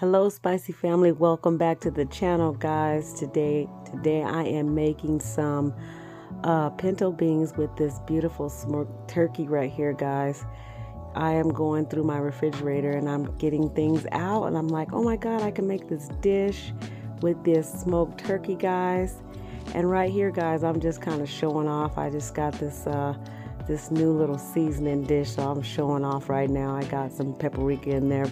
Hello spicy family, welcome back to the channel guys. Today I am making some pinto beans with this beautiful smoked turkey right here guys. I am going through my refrigerator and I'm getting things out and I'm like, oh my god, I can make this dish with this smoked turkey guys. And right here guys, I'm just kind of showing off. I just got this new little seasoning dish, so I'm showing off right now. I got some paprika in there,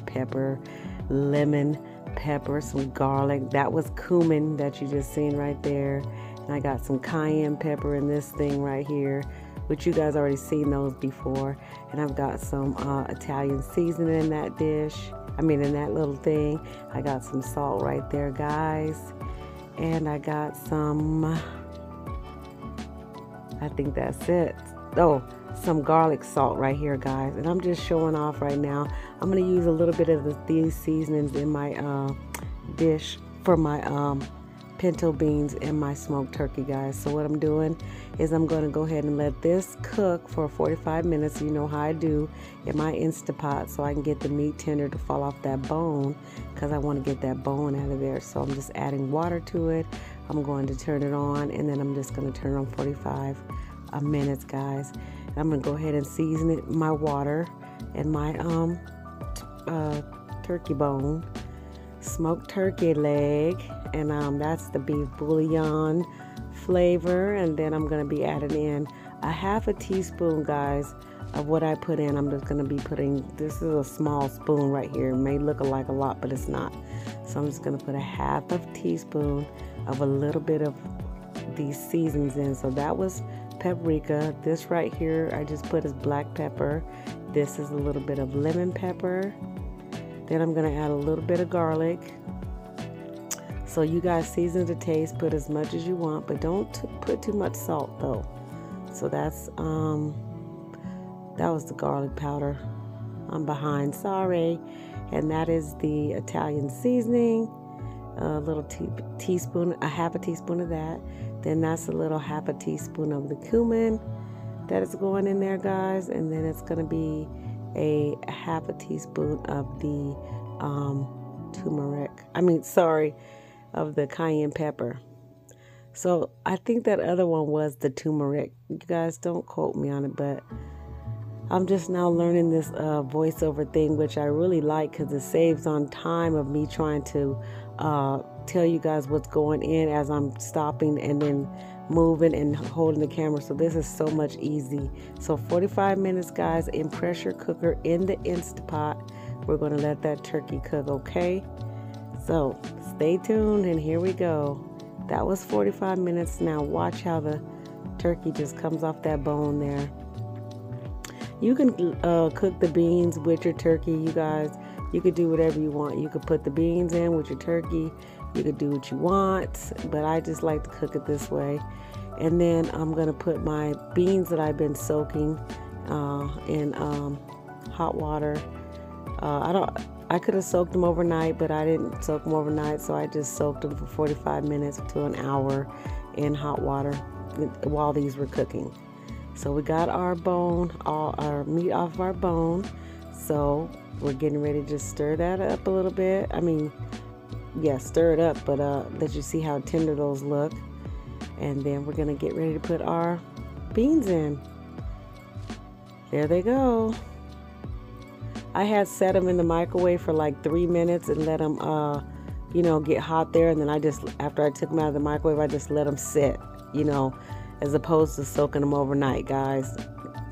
lemon pepper, some garlic. That was cumin that you just seen right there, and I got some cayenne pepper in this thing right here, which you guys already seen those before. And I've got some Italian seasoning in that dish, in that little thing. I got some salt right there guys, and I got some, I think that's it. Oh, some garlic salt right here guys. And I'm just showing off right now. I'm going to use a little bit of these seasonings in my dish for my pinto beans and my smoked turkey guys. So what I'm doing is I'm going to go ahead and let this cook for 45 minutes. You know how I do in my Instant Pot, so I can get the meat tender to fall off that bone, because I want to get that bone out of there. So I'm just adding water to it. I'm going to turn it on, and then I'm just going to turn on 45 minutes guys. I'm gonna go ahead and season it, my water and my turkey bone, smoked turkey leg, and that's the beef bouillon flavor. And then I'm gonna be adding in a half a teaspoon guys of what I put in. I'm just gonna be putting, this is a small spoon right here, it may look like a lot but it's not. So I'm just gonna put a half of teaspoon of a little bit of these seasonings in. So that was paprika. This right here I just put as black pepper. This is a little bit of lemon pepper. Then I'm going to add a little bit of garlic. So you guys season to taste, put as much as you want, but don't put too much salt though. So that's that was the garlic powder. I'm behind, sorry. And that is the Italian seasoning, a little teaspoon, a half a teaspoon of that. Then that's a little half a teaspoon of the cumin that is going in there guys. And then it's going to be a half a teaspoon of the of the cayenne pepper. So I think that other one was the turmeric. You guys don't quote me on it, but I'm just now learning this voiceover thing, which I really like because it saves on time of me trying to tell you guys what's going in as I'm stopping and then moving and holding the camera. So this is so much easy. So 45 minutes guys, in pressure cooker in the Instant Pot. We're going to let that turkey cook, okay? So stay tuned and here we go. That was 45 minutes. Now watch how the turkey just comes off that bone there. You can cook the beans with your turkey, you guys. You could do whatever you want. You could put the beans in with your turkey. You could do what you want, but I just like to cook it this way. And then I'm going to put my beans that I've been soaking in hot water. I could have soaked them overnight, but I didn't soak them overnight, so I just soaked them for 45 minutes to an hour in hot water while these were cooking. So we got our bone, all our meat off of our bone. So we're getting ready to just stir that up a little bit. Stir it up, but let you see how tender those look. And then we're gonna get ready to put our beans in. There they go. I had set them in the microwave for like 3 minutes and let them get hot there, and then I just, after I took them out of the microwave, I just let them sit, as opposed to soaking them overnight guys.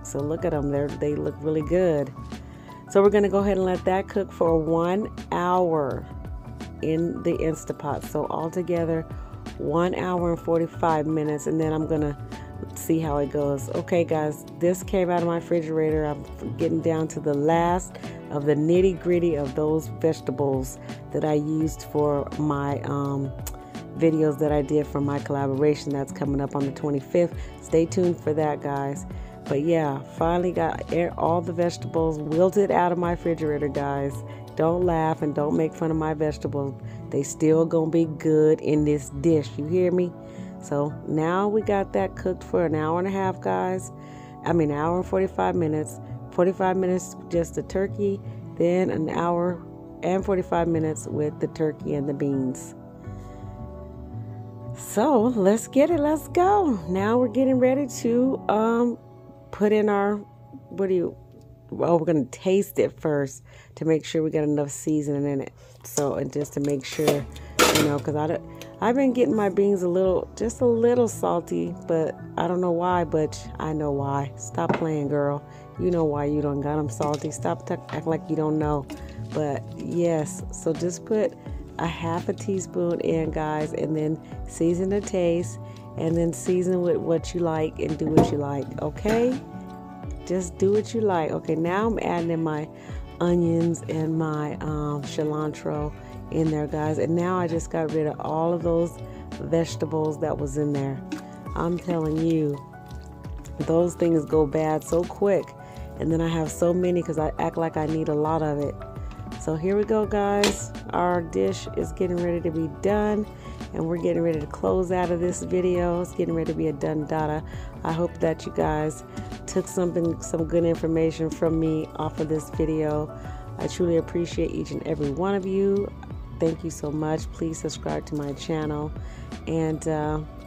So look at them, they look really good. So we're gonna go ahead and let that cook for 1 hour in the Instant Pot. So altogether 1 hour and 45 minutes, and then I'm gonna see how it goes. Okay guys, this came out of my refrigerator. I'm getting down to the last of the nitty gritty of those vegetables that I used for my videos that I did for my collaboration that's coming up on the 25th. Stay tuned for that guys. But yeah, finally got all the vegetables wilted out of my refrigerator guys. Don't laugh and don't make fun of my vegetables. They still gonna be good in this dish, you hear me? So now we got that cooked for an hour and a half guys. Hour and 45 minutes. 45 minutes just the turkey, then an hour and 45 minutes with the turkey and the beans. So let's get it. Let's go. Now we're getting ready to put in our, well, we're going to taste it first to make sure we got enough seasoning in it. So, and just to make sure, you know, because I've been getting my beans a little, just a little salty, but I don't know why, but I know why. Stop playing, girl. You know why you don't got them salty. Stop acting like you don't know. But yes, so just put a half a teaspoon in, guys, and then season to taste, and then season with what you like and do what you like, okay? Just do what you like. Okay, now I'm adding in my onions and my cilantro in there, guys, and now I just got rid of all of those vegetables that was in there. I'm telling you, those things go bad so quick, and then I have so many because I act like I need a lot of it. So here we go, guys. Our dish is getting ready to be done, and we're getting ready to close out of this video. It's getting ready to be a done data. I hope that you guys took some good information from me off of this video. I truly appreciate each and every one of you. Thank you so much. Please subscribe to my channel, and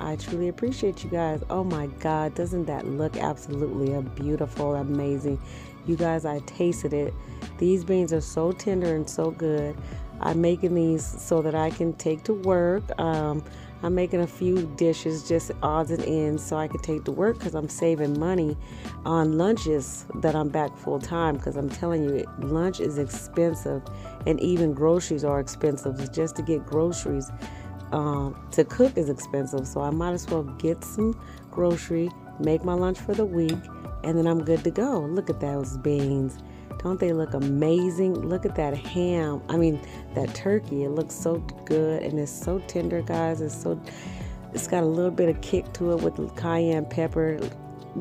I truly appreciate you guys. Oh my God, doesn't that look absolutely beautiful, amazing? You guys, I tasted it. These beans are so tender and so good. I'm making these so that I can take to work. I'm making a few dishes, just odds and ends, so I can take to work because I'm saving money on lunches that I'm back full time, because I'm telling you, lunch is expensive, and even groceries are expensive. Just to get groceries to cook is expensive, so I might as well get some grocery, make my lunch for the week, and then I'm good to go. Look at those beans. Don't they look amazing? Look at that ham. I mean, that turkey. It looks so good, and it's so tender, guys. It's got a little bit of kick to it with the cayenne pepper,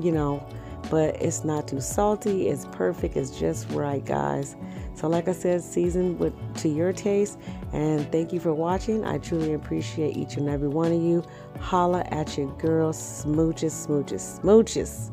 you know, but it's not too salty. It's perfect. It's just right, guys. So like I said, season to your taste, and thank you for watching. I truly appreciate each and every one of you. Holla at your girl. Smooches, smooches, smooches.